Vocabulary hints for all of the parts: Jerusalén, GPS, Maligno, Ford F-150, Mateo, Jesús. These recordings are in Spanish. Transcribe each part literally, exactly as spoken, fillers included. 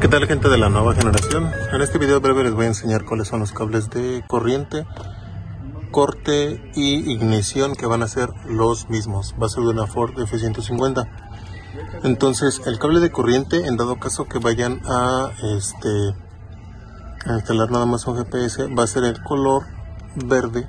¿Qué tal, gente de la nueva generación? En este video breve les voy a enseñar cuáles son los cables de corriente, corte y ignición que van a ser los mismos. Va a ser de una Ford F ciento cincuenta. Entonces, el cable de corriente, en dado caso que vayan a, este, a instalar nada más un G P S, va a ser el color verde,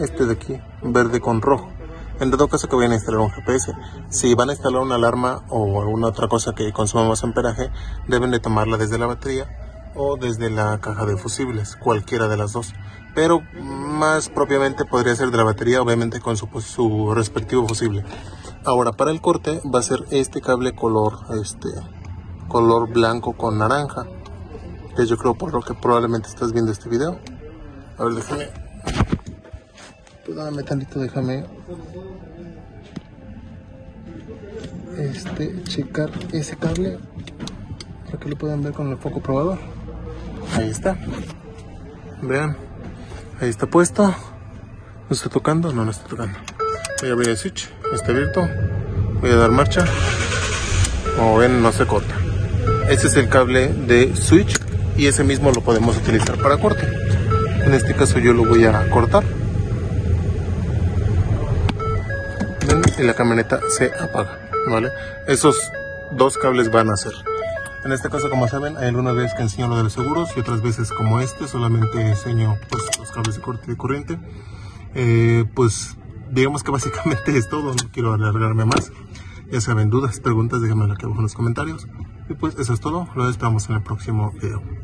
este de aquí, verde con rojo. En dado caso que vayan a instalar un G P S, si van a instalar una alarma o alguna otra cosa que consuma más amperaje, deben de tomarla desde la batería o desde la caja de fusibles, cualquiera de las dos. Pero más propiamente podría ser de la batería, obviamente con su, su respectivo fusible. Ahora, para el corte va a ser este cable color, este, color blanco con naranja, que yo creo por lo que probablemente estás viendo este video. A ver, déjame, dame tantito, déjame... este checar ese cable para que lo puedan ver con el foco probador. Ahí está, vean, ahí está puesto. ¿No está tocando? No, no está tocando. Voy a abrir el switch, está abierto. Voy a dar marcha, como ven, no se corta. Ese es el cable de switch y ese mismo lo podemos utilizar para corte. En este caso yo lo voy a cortar y la camioneta se apaga, ¿vale? Esos dos cables van a ser. En este caso, como saben, hay algunas veces que enseño lo de los seguros y otras veces como este, solamente enseño pues, los cables de corte de corriente. Eh, pues digamos que básicamente es todo, no quiero alargarme más. Ya saben, dudas, preguntas, déjenmelo aquí abajo en los comentarios. Y pues eso es todo, los esperamos en el próximo video.